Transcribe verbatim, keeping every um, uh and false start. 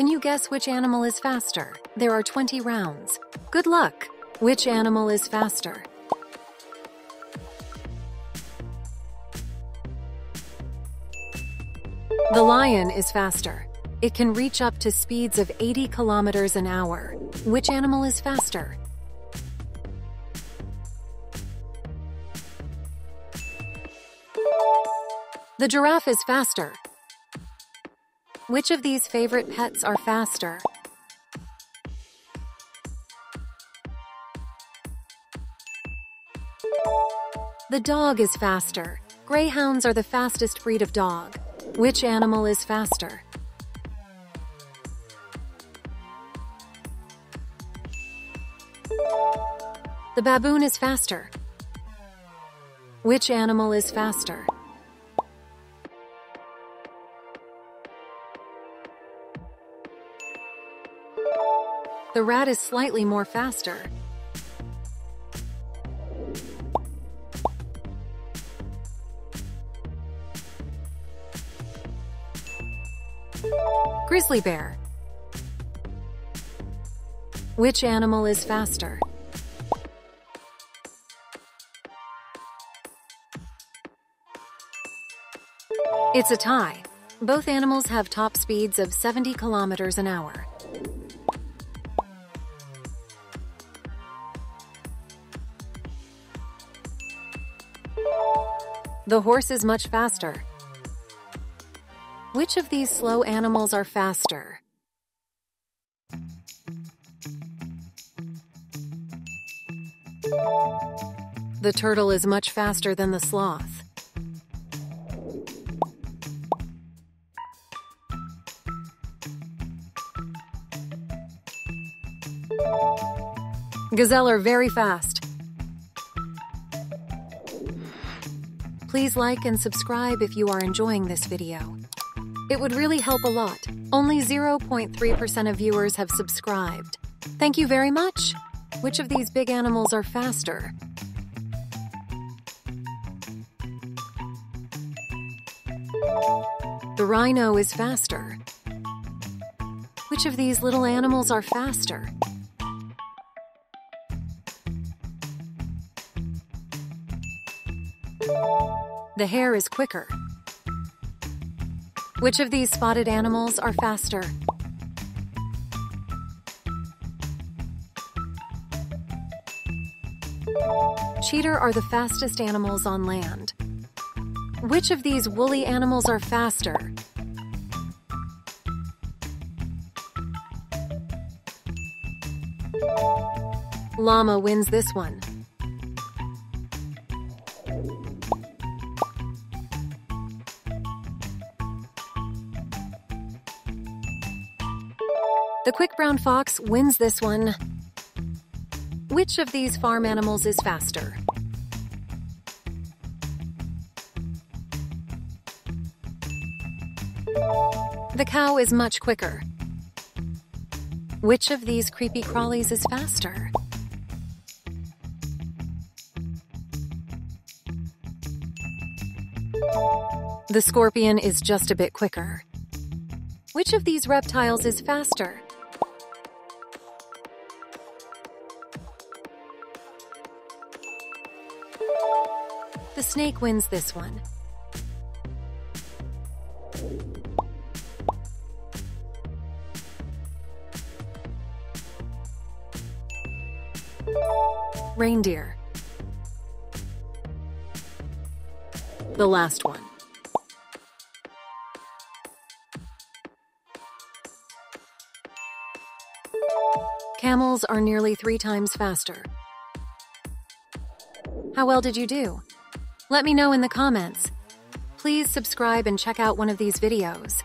Can you guess which animal is faster? There are twenty rounds. Good luck! Which animal is faster? The lion is faster. It can reach up to speeds of eighty kilometers an hour. Which animal is faster? The giraffe is faster. Which of these favorite pets are faster? The dog is faster. Greyhounds are the fastest breed of dog. Which animal is faster? The baboon is faster. Which animal is faster? The rat is slightly more faster. Grizzly bear. Which animal is faster? It's a tie. Both animals have top speeds of seventy kilometers an hour. The horse is much faster. Which of these slow animals are faster? The turtle is much faster than the sloth. Gazelle are very fast. Please like and subscribe if you are enjoying this video. It would really help a lot. Only zero point three percent of viewers have subscribed. Thank you very much. Which of these big animals are faster? The rhino is faster. Which of these little animals are faster? The hare is quicker. Which of these spotted animals are faster? Cheetah are the fastest animals on land. Which of these woolly animals are faster? Llama wins this one. The quick brown fox wins this one. Which of these farm animals is faster? The cow is much quicker. Which of these creepy crawlies is faster? The scorpion is just a bit quicker. Which of these reptiles is faster? The snake wins this one. Reindeer. The last one. Camels are nearly three times faster. How well did you do? Let me know in the comments. Please subscribe and check out one of these videos.